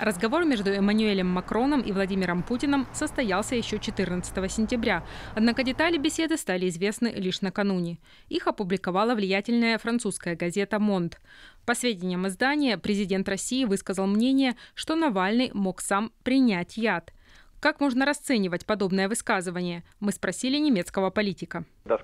Разговор между Эммануэлем Макроном и Владимиром Путиным состоялся еще 14 сентября. Однако детали беседы стали известны лишь накануне. Их опубликовала влиятельная французская газета «Монд». По сведениям издания, президент России высказал мнение, что Навальный мог сам принять яд. Как можно расценивать подобное высказывание? Мы спросили немецкого политика. В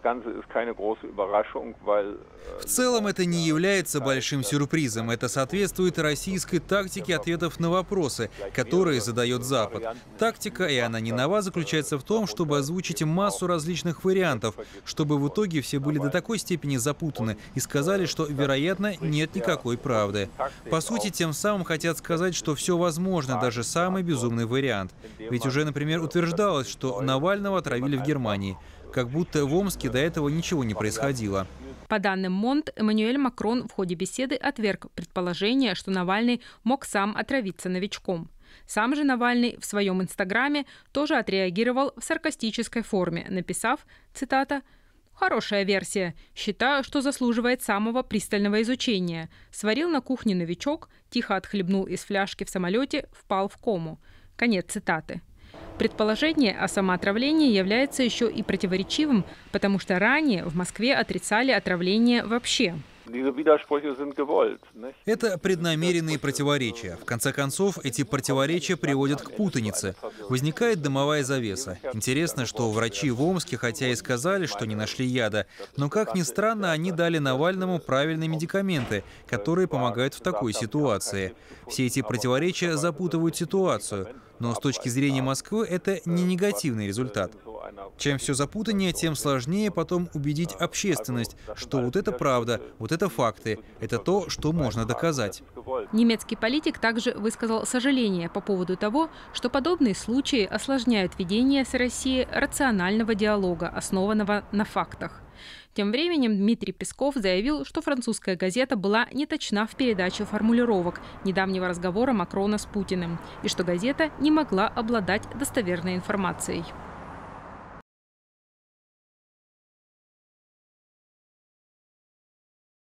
целом это не является большим сюрпризом. Это соответствует российской тактике ответов на вопросы, которые задает Запад. Тактика, и она не нова, заключается в том, чтобы озвучить массу различных вариантов, чтобы в итоге все были до такой степени запутаны и сказали, что, вероятно, нет никакой правды. По сути, тем самым хотят сказать, что все возможно, даже самый безумный вариант. Ведь уже, например, утверждалось, что Навального отравили в Германии. Как будто в Омске до этого ничего не происходило. По данным Монд, Эммануэль Макрон в ходе беседы отверг предположение, что Навальный мог сам отравиться новичком. Сам же Навальный в своем инстаграме тоже отреагировал в саркастической форме, написав, цитата, «Хорошая версия. Считаю, что заслуживает самого пристального изучения. Сварил на кухне новичок, тихо отхлебнул из фляжки в самолете, впал в кому». Конец цитаты. Предположение о самоотравлении является еще и противоречивым, потому что ранее в Москве отрицали отравление вообще. Это преднамеренные противоречия. В конце концов, эти противоречия приводят к путанице. Возникает дымовая завеса. Интересно, что врачи в Омске, хотя и сказали, что не нашли яда, но, как ни странно, они дали Навальному правильные медикаменты, которые помогают в такой ситуации. Все эти противоречия запутывают ситуацию. Но с точки зрения Москвы это не негативный результат. Чем все запутаннее, тем сложнее потом убедить общественность, что вот это правда, вот это факты, это то, что можно доказать. Немецкий политик также высказал сожаление по поводу того, что подобные случаи осложняют ведение с Россией рационального диалога, основанного на фактах. Тем временем Дмитрий Песков заявил, что французская газета была неточна в передаче формулировок недавнего разговора Макрона с Путиным и что газета не могла обладать достоверной информацией.